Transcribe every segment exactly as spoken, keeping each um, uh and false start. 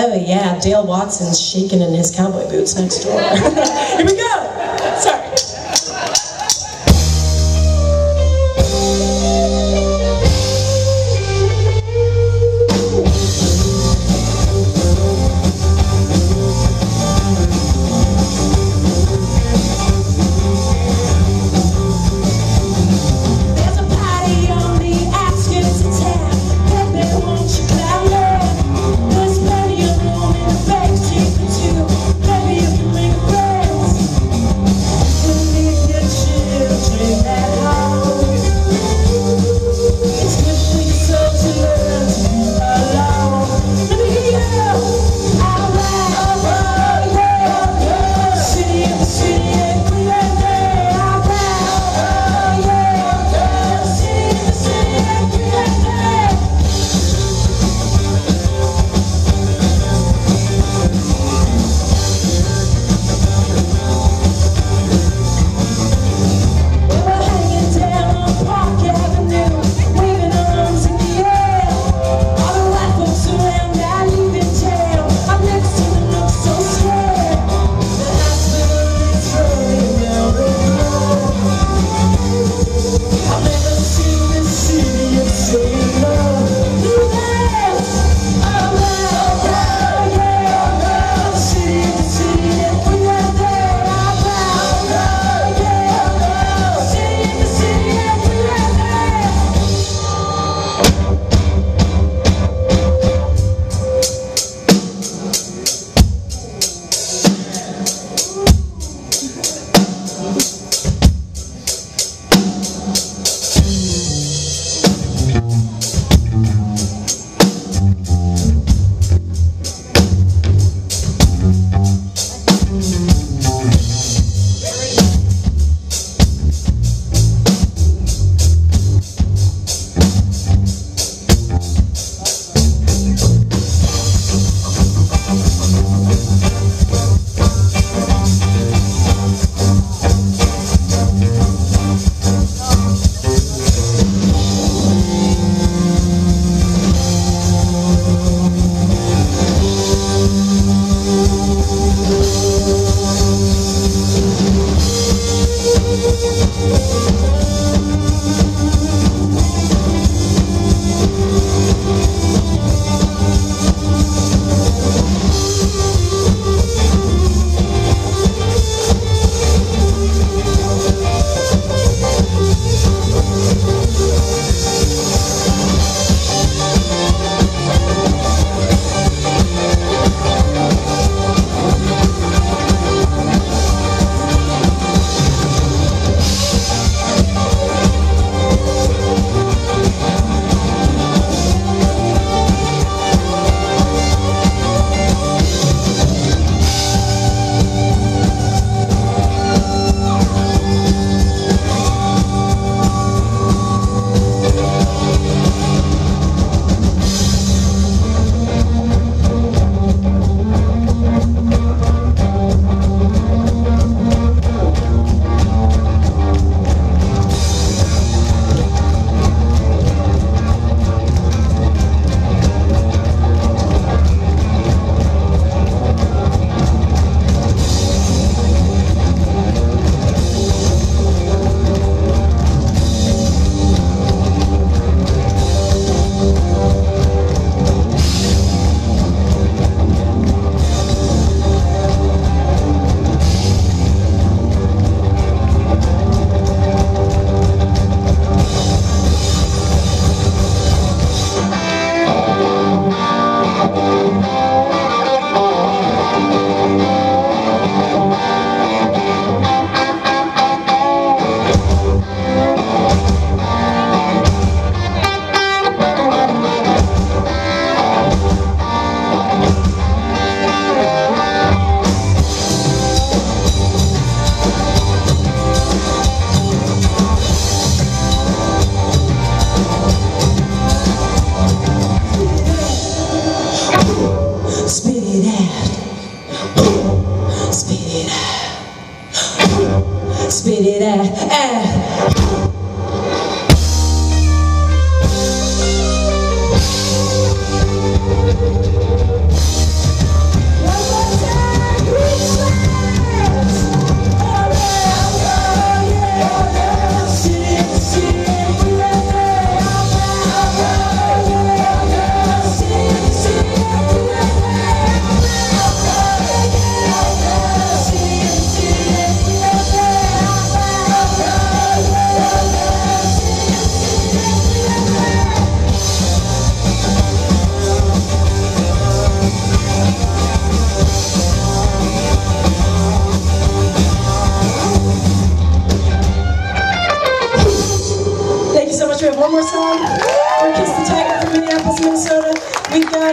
Oh yeah, Dale Watson's shaking in his cowboy boots next door. Here we go! Sorry. Spit it out, ah.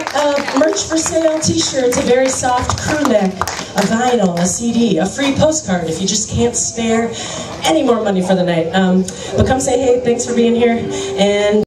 pack of merch for sale, t-shirts, a very soft crew neck, a vinyl, a C D, a free postcard if you just can't spare any more money for the night. Um, but come say hey, thanks for being here. And